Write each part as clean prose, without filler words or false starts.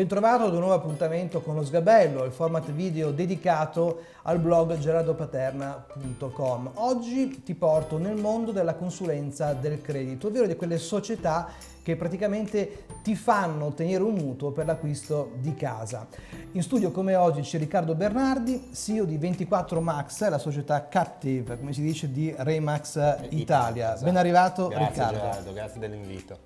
Bentrovato ad un nuovo appuntamento con Lo Sgabello, il format video dedicato al blog GerardoPaterna.com. Oggi ti porto nel mondo della consulenza del credito, ovvero di quelle società che praticamente ti fanno ottenere un mutuo per l'acquisto di casa. In studio come oggi c'è Riccardo Bernardi, CEO di 24MAX, la società captive, come si dice, di RE/MAX Italia. Ben arrivato, grazie, Riccardo. Gerardo, grazie dell'invito.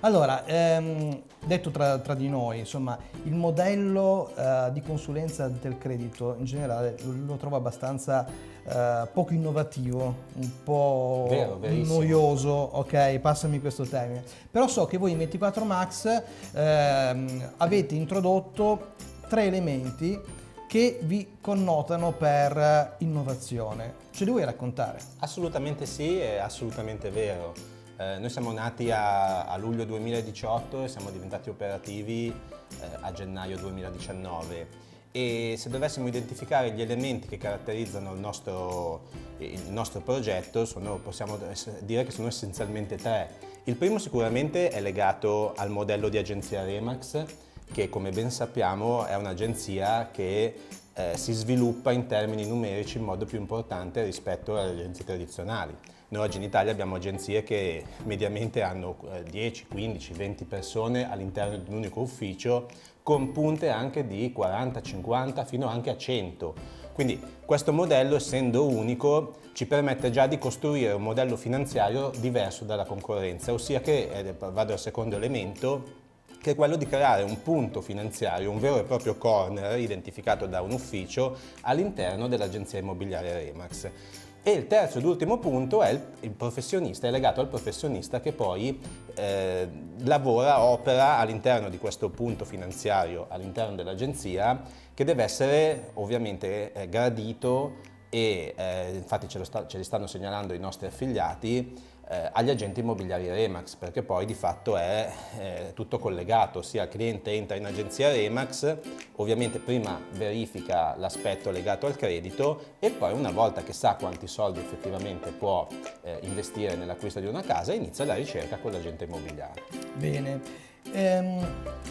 Allora, detto tra di noi, insomma, il modello di consulenza del credito in generale lo trovo abbastanza poco innovativo, un po' noioso, ok, passami questo termine. Però so che voi in 24MAX avete introdotto tre elementi che vi connotano per innovazione. Ce li vuoi raccontare? Assolutamente sì, è assolutamente vero. Noi siamo nati a luglio 2018 e siamo diventati operativi a gennaio 2019, e se dovessimo identificare gli elementi che caratterizzano il nostro progetto, possiamo dire che sono essenzialmente tre. Il primo sicuramente è legato al modello di agenzia RE/MAX, che come ben sappiamo è un'agenzia che si sviluppa in termini numerici in modo più importante rispetto alle agenzie tradizionali. Noi oggi in Italia abbiamo agenzie che mediamente hanno 10, 15, 20 persone all'interno di un unico ufficio, con punte anche di 40, 50 fino anche a 100. Quindi questo modello, essendo unico, ci permette già di costruire un modello finanziario diverso dalla concorrenza, ossia che, vado al secondo elemento, che è quello di creare un punto finanziario, un vero e proprio corner identificato da un ufficio all'interno dell'agenzia immobiliare RE/MAX. E il terzo ed ultimo punto è il professionista, è legato al professionista che poi lavora, opera all'interno di questo punto finanziario, all'interno dell'agenzia, che deve essere ovviamente gradito e infatti ce li stanno segnalando i nostri affiliati agli agenti immobiliari RE/MAX, perché poi di fatto è tutto collegato, ossia il cliente entra in agenzia RE/MAX, ovviamente prima verifica l'aspetto legato al credito e poi, una volta che sa quanti soldi effettivamente può investire nell'acquisto di una casa, inizia la ricerca con l'agente immobiliare. Bene.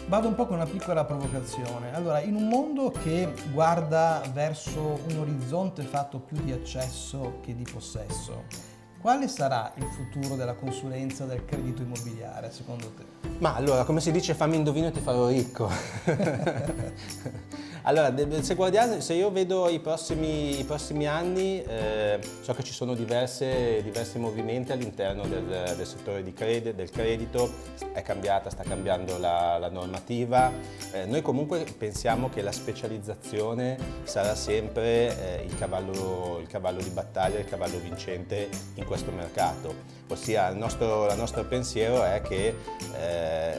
Vado un po' con una piccola provocazione. Allora, in un mondo che guarda verso un orizzonte fatto più di accesso che di possesso, quale sarà il futuro della consulenza del credito immobiliare, secondo te? Ma allora, come si dice, fammi indovino e ti farò ricco. Allora, se io vedo i prossimi anni, so che ci sono diversi movimenti all'interno del settore del credito. Sta cambiando la normativa. Noi comunque pensiamo che la specializzazione sarà sempre il cavallo di battaglia, il cavallo vincente in questo mercato. Ossia, il nostro pensiero è che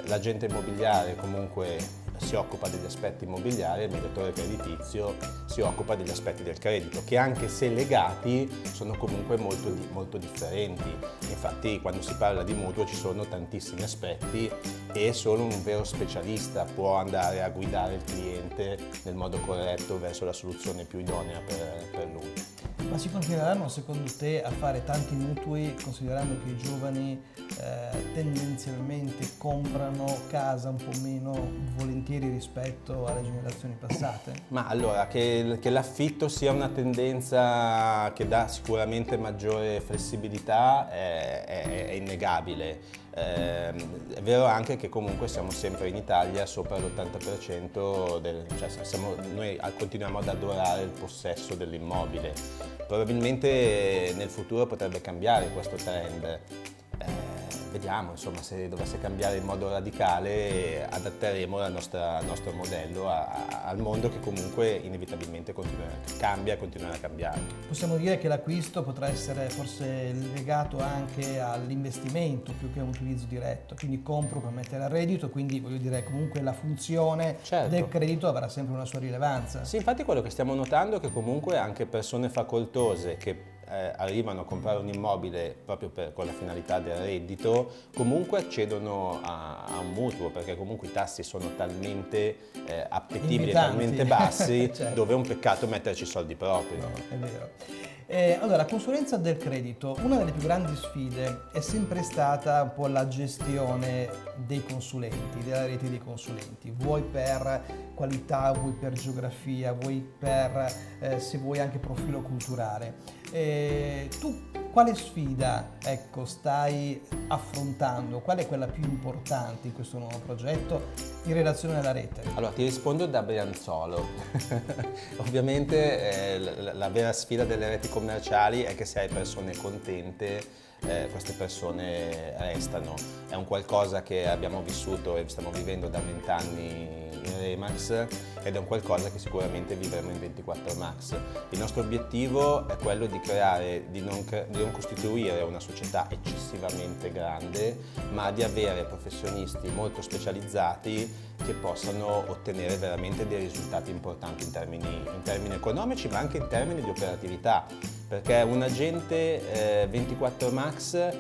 l'agente immobiliare comunque si occupa degli aspetti immobiliari e il mediatore creditizio si occupa degli aspetti del credito, che anche se legati sono comunque molto differenti. Infatti quando si parla di mutuo ci sono tantissimi aspetti e solo un vero specialista può andare a guidare il cliente nel modo corretto verso la soluzione più idonea per lui. Ma si continueranno, secondo te, a fare tanti mutui, considerando che i giovani tendenzialmente comprano casa un po' meno volentieri rispetto alle generazioni passate? Ma allora, che l'affitto sia una tendenza che dà sicuramente maggiore flessibilità è innegabile. È vero anche che comunque siamo sempre in Italia sopra l'80%, noi continuiamo ad adorare il possesso dell'immobile. Probabilmente nel futuro potrebbe cambiare questo trend, vediamo, insomma, se dovesse cambiare in modo radicale adatteremo il nostro modello al mondo che comunque inevitabilmente continuerà a cambiare. Possiamo dire che l'acquisto potrà essere forse legato anche all'investimento più che a un utilizzo diretto, quindi compro per mettere a reddito, quindi voglio dire comunque la funzione, certo, del credito avrà sempre una sua rilevanza. Sì, infatti quello che stiamo notando è che comunque anche persone facoltose che arrivano a comprare un immobile proprio con la finalità del reddito, comunque accedono a un mutuo, perché comunque i tassi sono talmente appetibili, talmente bassi, certo, dove è un peccato metterci soldi propri. No, è vero. Allora, consulenza del credito. Una delle più grandi sfide è sempre stata un po' la gestione dei consulenti, della rete dei consulenti, vuoi per qualità, vuoi per geografia, vuoi per, se vuoi, anche profilo culturale. Tu quale sfida, ecco, stai affrontando? Qual è quella più importante in questo nuovo progetto in relazione alla rete? Allora, ti rispondo da Brianzolo. Ovviamente la vera sfida delle reti commerciali è che se hai persone contente, queste persone restano. È un qualcosa che abbiamo vissuto e stiamo vivendo da 20 anni in RE/MAX, ed è un qualcosa che sicuramente vivremo in 24MAX. Il nostro obiettivo è quello di creare, di non costituire una società eccessivamente grande, ma di avere professionisti molto specializzati che possano ottenere veramente dei risultati importanti in termini economici, ma anche in termini di operatività, perché un agente 24MAX,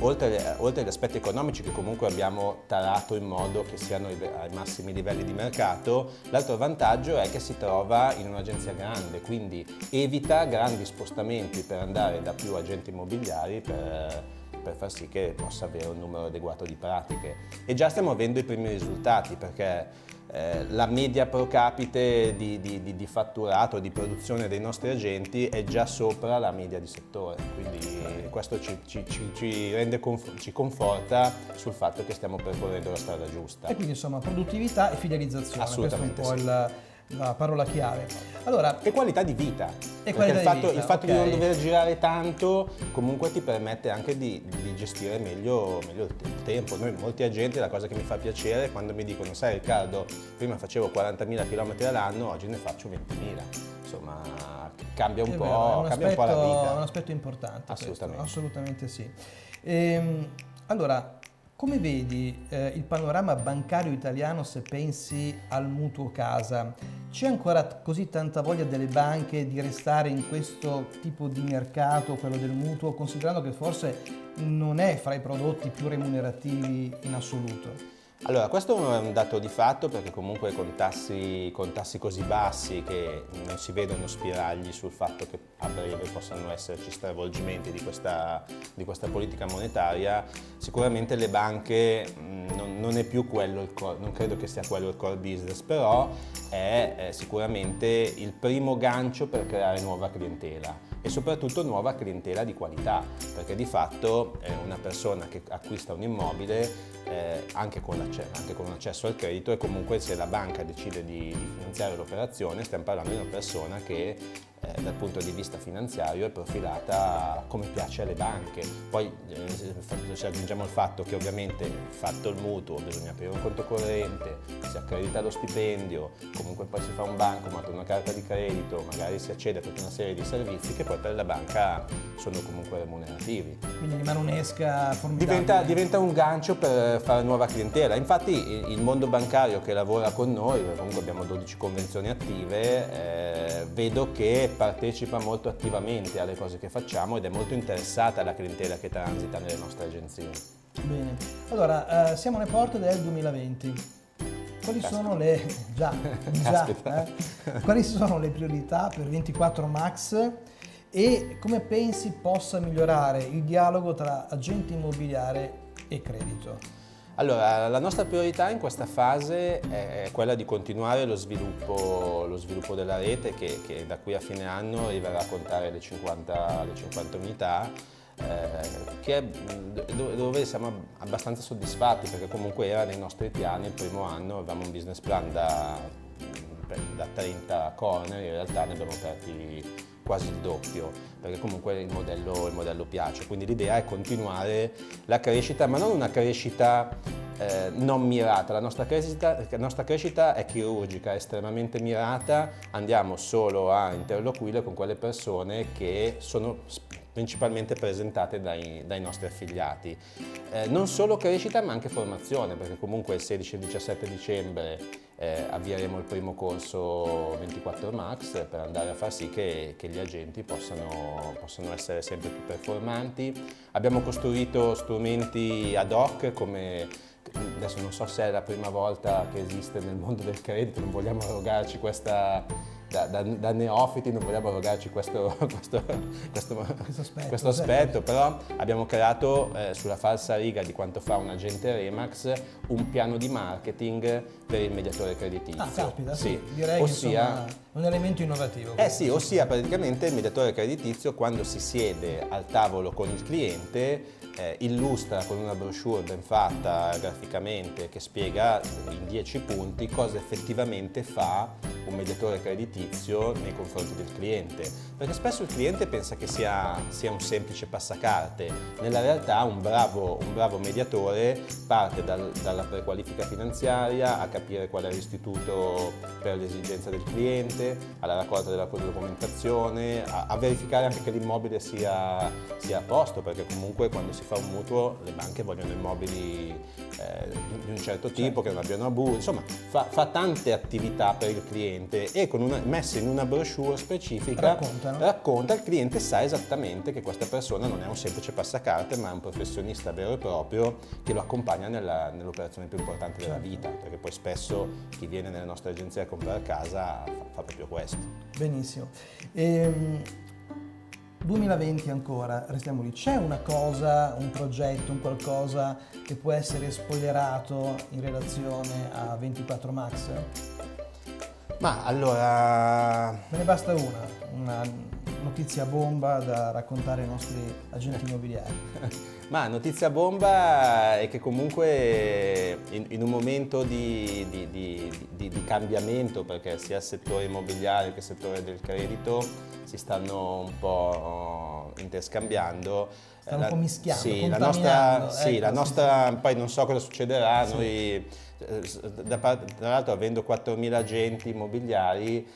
oltre agli aspetti economici che comunque abbiamo tarato in modo che siano ai massimi livelli di mercato, l'altro vantaggio è che si trova in un'agenzia grande, quindi evita grandi spostamenti per andare da più agenti immobiliari per far sì che possa avere un numero adeguato di pratiche. E già stiamo avendo i primi risultati, perché la media pro capite di fatturato, di produzione dei nostri agenti è già sopra la media di settore, quindi questo ci conforta sul fatto che stiamo percorrendo la strada giusta. E quindi, insomma, produttività e fidelizzazione, assolutamente, questo è un po' la parola chiave. Allora, e qualità di vita. E qualità il fatto okay, di non dover girare tanto comunque ti permette anche di gestire meglio il tempo. Noi, molti agenti, la cosa che mi fa piacere è quando mi dicono: sai Riccardo, prima facevo 40.000 km all'anno, oggi ne faccio 20.000. Insomma, cambia un po', cambia un po' la vita. È un aspetto importante. Assolutamente. Questo, assolutamente sì. Allora, come vedi il panorama bancario italiano se pensi al mutuo casa? C'è ancora così tanta voglia delle banche di restare in questo tipo di mercato, quello del mutuo, considerando che forse non è fra i prodotti più remunerativi in assoluto? Allora, questo è un dato di fatto, perché comunque con tassi così bassi che non si vedono spiragli sul fatto che a breve possano esserci stravolgimenti di questa politica monetaria, sicuramente le banche non è più quello il core, non credo che sia quello il core business, però è sicuramente il primo gancio per creare nuova clientela, e soprattutto nuova clientela di qualità, perché di fatto una persona che acquista un immobile anche con un accesso al credito, e comunque se la banca decide di finanziare l'operazione, stiamo parlando di una persona che dal punto di vista finanziario è profilata come piace alle banche. Poi ci aggiungiamo il fatto che ovviamente, fatto il mutuo, bisogna aprire un conto corrente, si accredita lo stipendio, comunque poi si fa un bancomat, una carta di credito, magari si accede a tutta una serie di servizi che poi per la banca sono comunque remunerativi. Quindi rimane un'esca formidabile. Diventa un gancio per fare nuova clientela. Infatti il mondo bancario che lavora con noi, comunque abbiamo 12 convenzioni attive, vedo che partecipa molto attivamente alle cose che facciamo ed è molto interessata alla clientela che transita nelle nostre agenzie. Bene, allora siamo alle porte del 2020. Quali sono le quali sono le priorità per 24MAX e come pensi possa migliorare il dialogo tra agente immobiliare e credito? Allora, la nostra priorità in questa fase è quella di continuare lo sviluppo della rete, che da qui a fine anno arriverà a contare le 50 unità, dove siamo abbastanza soddisfatti, perché comunque era nei nostri piani. Il primo anno avevamo un business plan da 30 corner, in realtà ne abbiamo aperti quasi il doppio, perché comunque il modello piace. Quindi l'idea è continuare la crescita, ma non una crescita non mirata. La nostra crescita è chirurgica, è estremamente mirata. Andiamo solo a interloquire con quelle persone che sono principalmente presentate dai nostri affiliati. Non solo crescita, ma anche formazione, perché comunque il 16 e 17 dicembre avvieremo il primo corso 24MAX per andare a far sì che gli agenti possano essere sempre più performanti. Abbiamo costruito strumenti ad hoc, come adesso non so se è la prima volta che esiste nel mondo del credito, non vogliamo arrogarci questa da neofiti non vogliamo arrogarci questo aspetto, però abbiamo creato sulla falsa riga di quanto fa un agente RE/MAX un piano di marketing per il mediatore creditizio. Ah, capita, sì. Direi ossia, che è un elemento innovativo. Eh sì, ossia praticamente il mediatore creditizio quando si siede al tavolo con il cliente illustra con una brochure ben fatta graficamente che spiega in 10 punti cosa effettivamente fa un mediatore creditizio nei confronti del cliente, perché spesso il cliente pensa che sia un semplice passacarte. Nella realtà un bravo mediatore parte dalla prequalifica finanziaria a capire qual è l'istituto per l'esigenza del cliente, alla raccolta della documentazione, a verificare anche che l'immobile sia a posto, perché comunque quando si fa un mutuo le banche vogliono immobili di un certo tipo, che non abbiano abusi, insomma fa tante attività per il cliente, e con messa in una brochure specifica racconta il cliente, sa esattamente che questa persona non è un semplice passacarte ma è un professionista vero e proprio che lo accompagna nell'operazione più importante della vita, perché poi spesso chi viene nelle nostre agenzie a comprare casa fa proprio questo. Benissimo. 2020 ancora, restiamo lì. C'è una cosa, un progetto, un qualcosa che può essere spoilerato in relazione a 24MAX? Ma allora... Me ne basta una notizia bomba da raccontare ai nostri agenti immobiliari. Ma notizia bomba è che comunque in un momento di cambiamento, perché sia il settore immobiliare che il settore del credito si stanno un po' interscambiando, stanno un po' mischiando, sì, la nostra poi non so cosa succederà, sì. Noi tra l'altro, avendo 4.000 agenti immobiliari,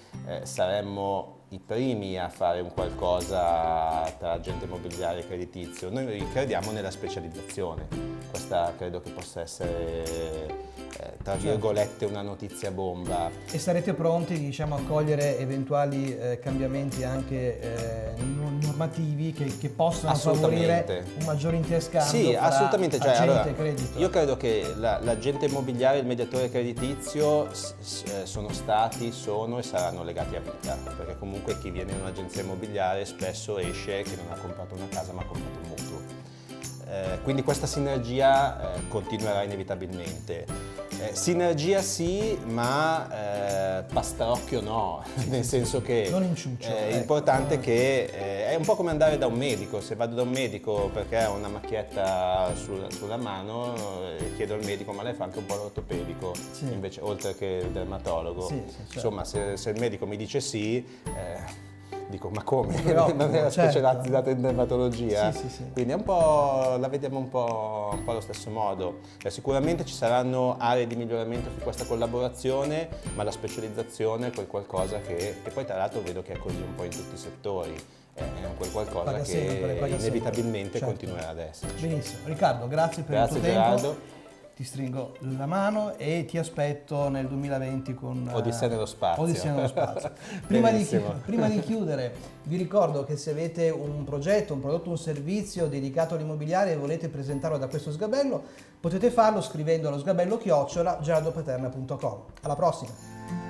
saremmo i primi a fare un qualcosa tra agente immobiliare e creditizio. Noi crediamo nella specializzazione, questa credo che possa essere tra virgolette una notizia bomba. E sarete pronti, diciamo, a cogliere eventuali cambiamenti anche normativi che possano favorire un maggiore interscambio? Sì, assolutamente. Cioè, credito. Io credo che l'agente immobiliare e il mediatore creditizio sono stati, sono e saranno legati a vita, perché comunque chi viene in un'agenzia immobiliare spesso esce che non ha comprato una casa ma ha comprato un mutuo. Quindi questa sinergia continuerà inevitabilmente. Sinergia sì, ma pastrocchio no, nel senso che non inciuccio, è importante che è un po' come andare da un medico. Se vado da un medico perché ho una macchietta sulla mano, chiedo al medico, ma lei fa anche un po' l'ortopedico, sì, invece, oltre che il dermatologo, sì, certo. Insomma, se il medico mi dice sì, dico, ma come? Non era specializzata in dermatologia? Sì, sì, sì. Quindi è un po', la vediamo un po' allo stesso modo. Sicuramente ci saranno aree di miglioramento su questa collaborazione, ma la specializzazione è quel qualcosa che poi tra l'altro vedo che è così un po' in tutti i settori. È un quel qualcosa che inevitabilmente continuerà ad esserci. Benissimo. Riccardo, grazie per il tuo tempo. Ti stringo la mano e ti aspetto nel 2020 con Odissea nello spazio. Odissea nello spazio. prima di chiudere, vi ricordo che se avete un progetto, un prodotto, un servizio dedicato all'immobiliare e volete presentarlo da questo sgabello, potete farlo scrivendo allo sgabello @ GerardoPaterna.com. Alla prossima!